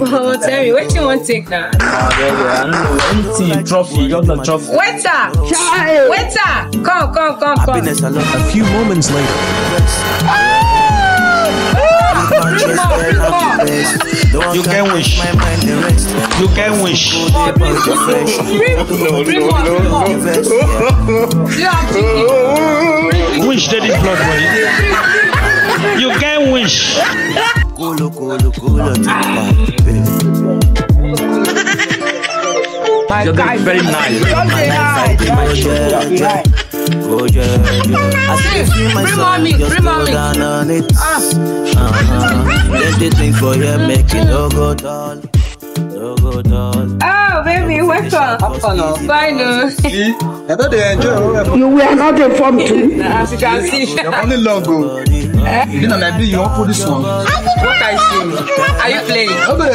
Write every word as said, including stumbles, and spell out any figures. Well, tell me, what you want to take now? I don't know. Anything, trophy, got the trophy. Waiter! Waiter! Come, come, come, come. A few moments later. You can wish. You can wish. Wish that is blood money. You can wish. Colo, colo, colo, you're very nice. Oh, baby, what's up? Final. You were not informed too. As you can see, you're only logo. You know, like, you want to put this one. What I see? Are you playing?